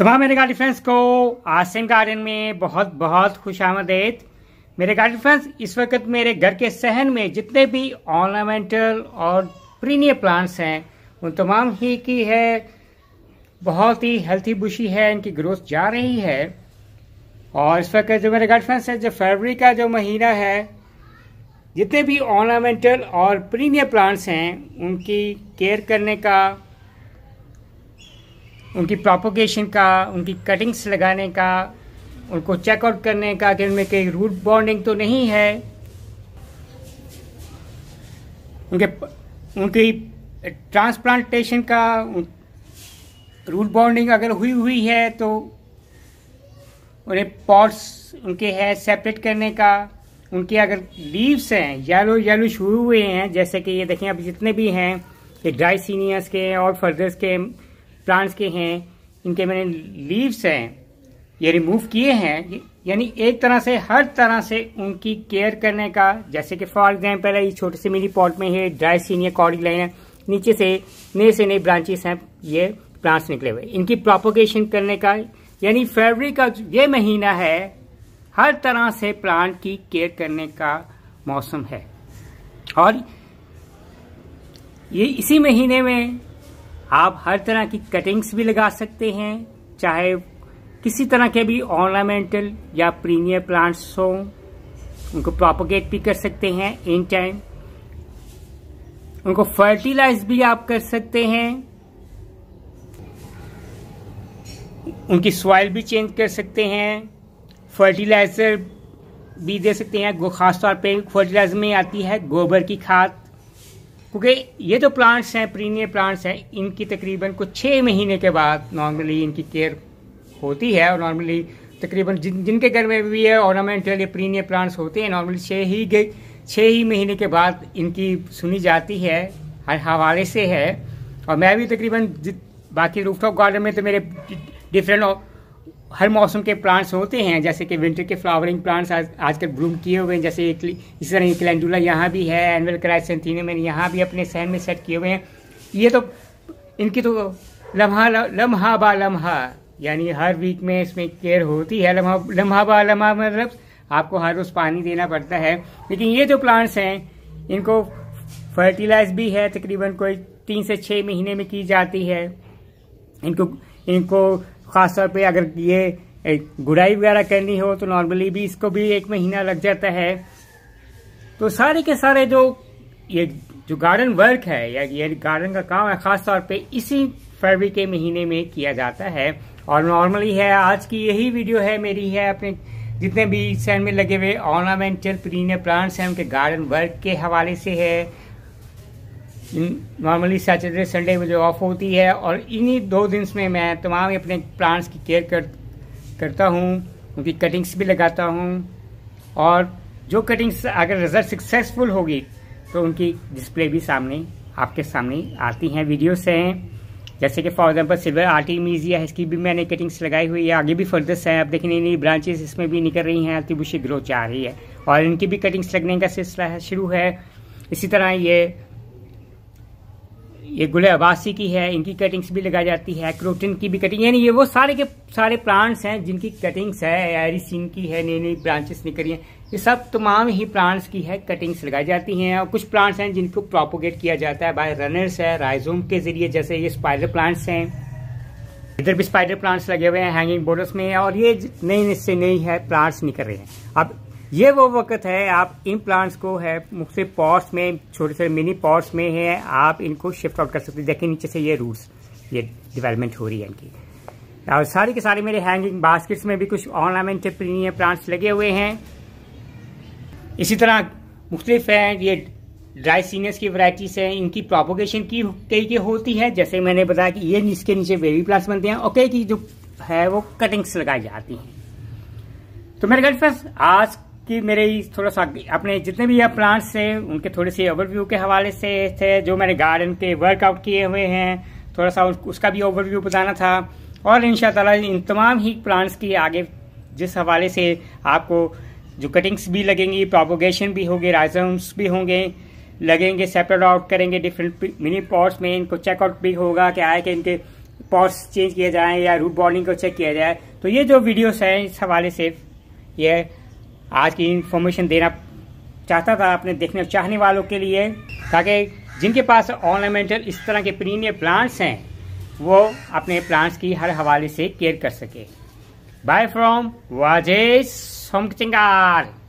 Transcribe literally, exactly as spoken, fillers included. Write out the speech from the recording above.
तमाम मेरे garden friends को आसिम गार्डन में बहुत बहुत खुशामदीद। मेरे गार्डन फ्रेंड्स, इस वक्त मेरे घर के सहन में जितने भी ऑर्नामेंटल और प्रीनियर प्लांट्स हैं उन तमाम ही की है बहुत ही हेल्थी बुशी है, इनकी ग्रोथ जा रही है। और इस वक्त जो मेरे गार्डन फ्रेंड्स है, जो फरवरी का जो महीना है, जितने भी ऑर्नामेंटल और प्रीनियर प्लांट्स हैं उनकी केयर करने का, उनकी प्रोपोगेशन का, उनकी कटिंग्स लगाने का, उनको चेकआउट करने का कि उनमें कहीं रूट बॉन्डिंग तो नहीं है, उनके उनकी ट्रांसप्लांटेशन का, रूट बॉन्डिंग अगर हुई हुई है तो उन्हें पॉट्स उनके है सेपरेट करने का, उनके अगर लीव्स हैं येलो येलो हुए हुए हैं, जैसे कि ये देखें अब जितने भी हैं ये ड्राइसिनियस के और फर्दर्स के प्लांट्स के हैं, इनके मैंने लीव्स हैं ये रिमूव किए हैं। यानी एक तरह से हर तरह से उनकी केयर करने का, जैसे कि फॉर एग्जांपल ये छोटे से मिनी पॉट में है ड्राइसीनिया कॉर्डिलाइन है, नीचे से नए से नए ब्रांचेस हैं, ये प्लांट्स निकले हुए, इनकी प्रोपोगेशन करने का। यानी फरवरी का ये महीना है हर तरह से प्लांट की केयर करने का मौसम है। और ये इसी महीने में आप हर तरह की कटिंग्स भी लगा सकते हैं, चाहे किसी तरह के भी ऑर्नामेंटल या प्रीनियर प्लांट्स हों, उनको प्रोपोगेट भी कर सकते हैं इन टाइम, उनको फर्टिलाइज भी आप कर सकते हैं, उनकी सॉइल भी चेंज कर सकते हैं, फर्टिलाइजर भी दे सकते हैं। खासतौर पे फर्टिलाइजर में आती है गोबर की खाद, क्योंकि ये जो प्लांट्स हैं प्रीनियर प्लांट्स हैं इनकी तकरीबन कुछ छः महीने के बाद नॉर्मली इनकी केयर होती है। और नॉर्मली तकरीबन जिन जिनके घर में भी है ऑर्नामेंटल या प्रीनियर प्लांट्स होते हैं, नॉर्मली छः ही छः ही महीने के बाद इनकी सुनी जाती है, हर हवाले से है। और मैं भी तकरीबन बाकी रूफटॉप गार्डन में तो मेरे डिफरेंट हर मौसम के प्लांट्स होते हैं, जैसे कि विंटर के फ्लावरिंग प्लांट्स आज आजकल ब्लूम किए हुए हैं, जैसे इसी तरह ग्लैंडुला यहाँ भी है, एनुअल क्राइसेंथीनियम मैंने यहाँ भी अपने सहन में सेट किए हुए हैं। ये तो इनकी तो लम्हा लम्हा बा लम्हा, यानी हर वीक में इसमें केयर होती है। लम्हा लम्हा बा लम्हा मतलब आपको हर रोज़ पानी देना पड़ता है। लेकिन ये जो प्लांट्स हैं इनको फर्टिलाइज भी है, तकरीबन कोई तीन से छः महीने में की जाती है। इनको इनको खासतौर पे अगर ये गुड़ाई वगैरह करनी हो तो नॉर्मली भी इसको भी एक महीना लग जाता है। तो सारे के सारे जो ये जो गार्डन वर्क है या ये गार्डन का काम है खासतौर पे इसी फरवरी के महीने में किया जाता है। और नॉर्मली है आज की यही वीडियो है मेरी है अपने जितने भी सहन में लगे हुए ऑर्नामेंटल प्रीनियर प्लांट्स हैं उनके गार्डन वर्क के हवाले से है। नॉर्मली सैटरडे संडे मुझे ऑफ होती है और इन्हीं दो दिन में मैं तमाम अपने प्लांट्स की केयर कर करता हूँ, उनकी कटिंग्स भी लगाता हूँ। और जो कटिंग्स अगर रिजल्ट सक्सेसफुल होगी तो उनकी डिस्प्ले भी सामने आपके सामने आती हैं, वीडियोस हैं, जैसे कि for example silver artemisia है, इसकी भी मैंने कटिंग्स लगाई हुई है। आगे भी फर्दर्स हैं, आप देखें नई नई ब्रांचेस इसमें भी निकल रही हैं, अति बुशी ग्रोथ आ रही है और इनकी भी कटिंग्स लगने का सिलसिला शुरू है। इसी तरह ये ये गुलाब अबासी की है, इनकी कटिंग्स भी लगाई जाती है, क्रोटन की भी कटिंग, यानी ये वो सारे के सारे प्लांट्स हैं जिनकी कटिंग्स है, एरिसीन की है, नई नई ब्रांचेस निकल रही हैं, ये सब तमाम ही प्लांट्स की है कटिंग्स लगाई जाती हैं। और कुछ प्लांट्स हैं जिनको प्रोपोगेट किया जाता है बाय रनर्स है राइजोम के जरिए, जैसे ये स्पाइडर प्लांट्स हैं, इधर भी स्पाइडर प्लांट्स लगे हुए हैं हैंगिंग बोर्डर्स में, और ये नई से नई है प्लांट्स निकल रहे हैं। अब ये वो वक्त है आप इन प्लांट्स को है मुख्तलिफ पॉट्स में, छोटे छोटे मिनी पॉट्स में है, आप इनको शिफ्ट आउट कर सकते हैं। देखें नीचे से ये रूट्स ये डेवलपमेंट हो रही है इनकी। और सारे के सारे मेरे हैंगिंग बास्केट्स में भी कुछ ऑर्नामेंटल प्रीनियर प्लांट्स लगे हुए हैं। इसी तरह मुख्तलिफ हैं ये ड्राइसिनियस की वैरायटीज हैं, इनकी प्रोपोगेशन की कई की होती है, जैसे मैंने बताया कि ये इसके नीचे बेबी प्लांट्स बनते हैं और कई की जो है वो कटिंग्स लगाई जाती हैं। तो मेरे घर पर आज कि मेरे थोड़ा सा अपने जितने भी यहाँ प्लांट्स थे उनके थोड़े से ओवरव्यू के हवाले से थे, जो मैंने गार्डन के वर्कआउट किए हुए हैं थोड़ा सा उसका भी ओवरव्यू बताना था। और इंशाअल्लाह इन तमाम ही प्लांट्स की आगे जिस हवाले से आपको जो कटिंग्स भी लगेंगी, प्रोपोगेशन भी होगी, राइजोम्स भी होंगे लगेंगे, सेपरेट आउट करेंगे डिफरेंट मिनी पॉट्स में, इनको चेकआउट भी होगा कि आए कि इनके पॉट्स चेंज किया जाए या रूट बॉर्डिंग को चेक किया जाए। तो ये जो वीडियोस हैं इस हवाले से ये आज की इन्फॉर्मेशन देना चाहता था अपने देखने चाहने वालों के लिए, ताकि जिनके पास ऑर्नामेंटल इस तरह के प्रीमियर प्लांट्स हैं वो अपने प्लांट्स की हर हवाले से केयर कर सके। Bye from वाजेश सोमचिंगार।